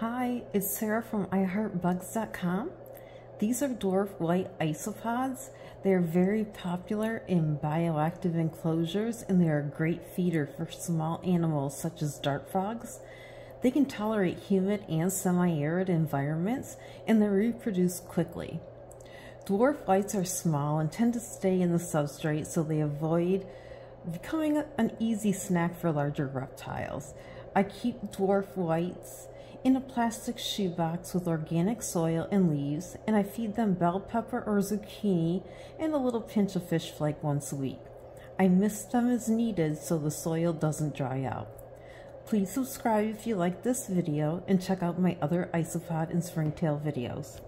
Hi, it's Sarah from iHeartBugs.com. These are dwarf white isopods. They're very popular in bioactive enclosures, and they're a great feeder for small animals such as dart frogs. They can tolerate humid and semi-arid environments, and they reproduce quickly. Dwarf whites are small and tend to stay in the substrate, so they avoid becoming an easy snack for larger reptiles. I keep dwarf whites in a plastic shoebox with organic soil and leaves, and I feed them bell pepper or zucchini and a little pinch of fish flake once a week. I mist them as needed so the soil doesn't dry out. Please subscribe if you like this video and check out my other isopod and springtail videos.